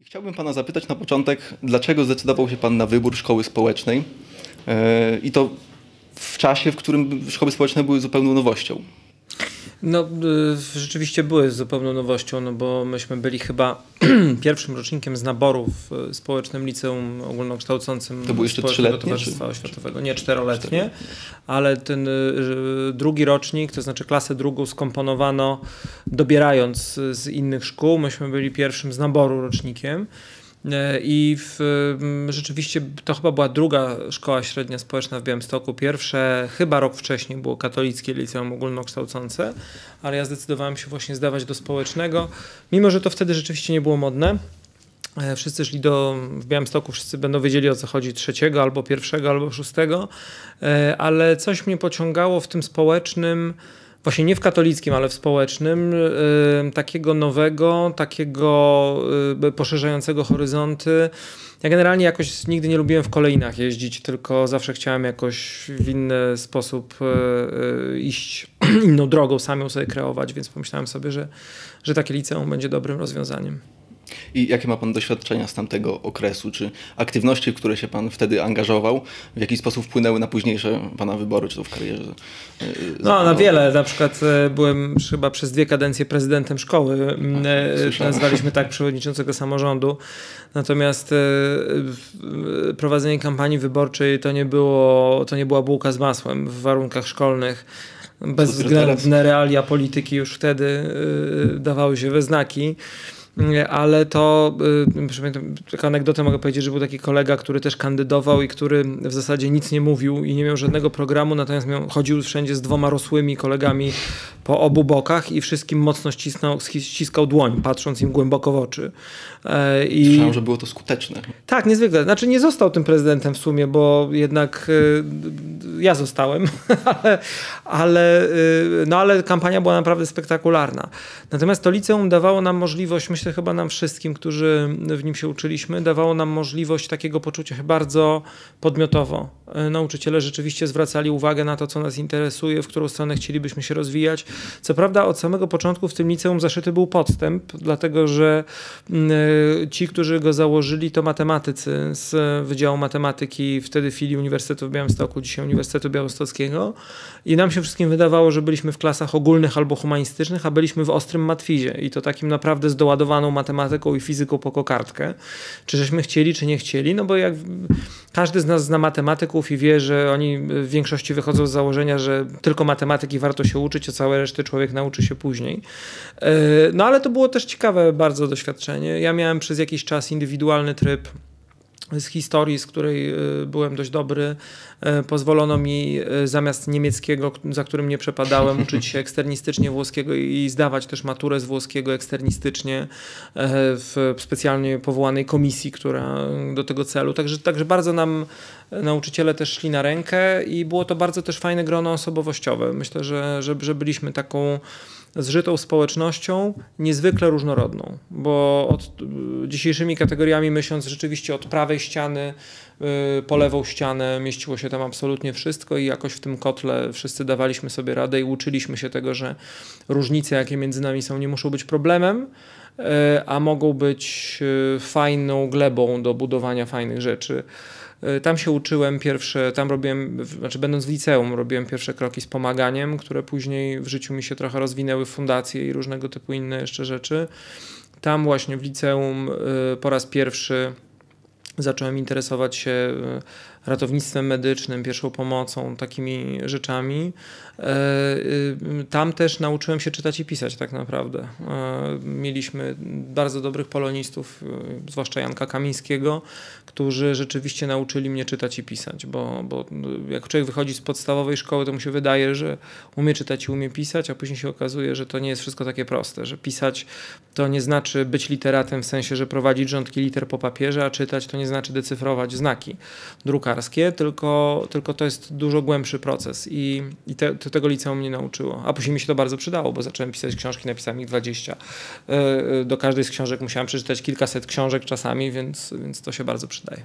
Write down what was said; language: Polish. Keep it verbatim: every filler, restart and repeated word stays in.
I chciałbym pana zapytać na początek, dlaczego zdecydował się pan na wybór szkoły społecznej yy, i to w czasie, w którym szkoły społeczne były zupełną nowością? No rzeczywiście były zupełną nowością, no bo myśmy byli chyba pierwszym rocznikiem z naboru w społecznym liceum ogólnokształcącym. To był jeszcze trzyletnie Towarzystwa Oświatowego. Nie, czteroletnie, ale ten drugi rocznik, to znaczy klasę drugą skomponowano dobierając z innych szkół. Myśmy byli pierwszym z naboru rocznikiem. I w, rzeczywiście to chyba była druga szkoła średnia społeczna w Białymstoku. Pierwsze chyba rok wcześniej było katolickie liceum ogólnokształcące, ale ja zdecydowałem się właśnie zdawać do społecznego, mimo że to wtedy rzeczywiście nie było modne. Wszyscy szli do, w Białymstoku wszyscy będą wiedzieli o co chodzi, trzeciego albo pierwszego albo szóstego, ale coś mnie pociągało w tym społecznym, właśnie nie w katolickim, ale w społecznym, y, takiego nowego, takiego y, poszerzającego horyzonty. Ja generalnie jakoś nigdy nie lubiłem w kolejnach jeździć, tylko zawsze chciałem jakoś w inny sposób y, y, iść inną drogą, sam ją sobie kreować, więc pomyślałem sobie, że, że takie liceum będzie dobrym rozwiązaniem. I jakie ma pan doświadczenia z tamtego okresu? Czy aktywności, w które się pan wtedy angażował, w jakiś sposób wpłynęły na późniejsze pana wybory, czy to w karierze? No, na wiele. Na przykład byłem chyba przez dwie kadencje prezydentem szkoły. Słyszałem. Nazwaliśmy tak przewodniczącego samorządu. Natomiast prowadzenie kampanii wyborczej to nie było, to nie była bułka z masłem w warunkach szkolnych. Bezwzględne realia polityki już wtedy dawały się we znaki. Ale to, taką anegdotę mogę powiedzieć, że był taki kolega, który też kandydował i który w zasadzie nic nie mówił i nie miał żadnego programu, natomiast miał, chodził wszędzie z dwoma rosłymi kolegami po obu bokach i wszystkim mocno ścisnął, ściskał dłoń, patrząc im głęboko w oczy. I... Słyszałem, że było to skuteczne. Tak, niezwykle. Znaczy nie został tym prezydentem w sumie, bo jednak ja zostałem, ale, ale, no ale kampania była naprawdę spektakularna. Natomiast to liceum dawało nam możliwość, myślę chyba nam wszystkim, którzy w nim się uczyliśmy, dawało nam możliwość takiego poczucia bardzo podmiotowo. Nauczyciele rzeczywiście zwracali uwagę na to, co nas interesuje, w którą stronę chcielibyśmy się rozwijać. Co prawda od samego początku w tym liceum zaszyty był podstęp, dlatego że ci, którzy go założyli, to matematycy z Wydziału Matematyki, wtedy filii Uniwersytetu w Białymstoku, dzisiaj Uniwersytetu Białostockiego. I nam się wszystkim wydawało, że byliśmy w klasach ogólnych albo humanistycznych, a byliśmy w ostrym matwizie i to takim naprawdę zdoładowaną matematyką i fizyką po kokardkę. Czy żeśmy chcieli, czy nie chcieli, no bo jak każdy z nas zna matematyków i wie, że oni w większości wychodzą z założenia, że tylko matematyki warto się uczyć, a całe reszty człowiek nauczy się później. No ale to było też ciekawe bardzo doświadczenie. Ja miałem przez jakiś czas indywidualny tryb z historii, z której byłem dość dobry. Pozwolono mi zamiast niemieckiego, za którym nie przepadałem, uczyć się eksternistycznie włoskiego i zdawać też maturę z włoskiego eksternistycznie w specjalnie powołanej komisji, która do tego celu. Także, także bardzo nam nauczyciele też szli na rękę i było to bardzo też fajne grono osobowościowe. Myślę, że, że, że byliśmy taką zżytą społecznością, niezwykle różnorodną, bo od dzisiejszymi kategoriami myśląc rzeczywiście od prawej ściany po lewą ścianę mieściło się tam absolutnie wszystko i jakoś w tym kotle wszyscy dawaliśmy sobie radę i uczyliśmy się tego, że różnice jakie między nami są nie muszą być problemem, a mogą być fajną glebą do budowania fajnych rzeczy. Tam się uczyłem pierwsze, tam robiłem, znaczy będąc w liceum robiłem pierwsze kroki z pomaganiem, które później w życiu mi się trochę rozwinęły w fundacje i różnego typu inne jeszcze rzeczy. Tam właśnie w liceum po raz pierwszy zacząłem interesować się ratownictwem medycznym, pierwszą pomocą, takimi rzeczami. Tam też nauczyłem się czytać i pisać tak naprawdę. Mieliśmy bardzo dobrych polonistów, zwłaszcza Janka Kamińskiego, którzy rzeczywiście nauczyli mnie czytać i pisać, bo, bo jak człowiek wychodzi z podstawowej szkoły, to mu się wydaje, że umie czytać i umie pisać, a później się okazuje, że to nie jest wszystko takie proste, że pisać to nie znaczy być literatem w sensie, że prowadzić rządki liter po papierze, a czytać to nie znaczy decyfrować znaki drukarskie, tylko, tylko to jest dużo głębszy proces i, i te, to tego liceum mnie nauczyło. A później mi się to bardzo przydało, bo zacząłem pisać książki, napisałem ich dwadzieścia. Do każdej z książek musiałem przeczytać kilkaset książek czasami, więc, więc to się bardzo przydaje.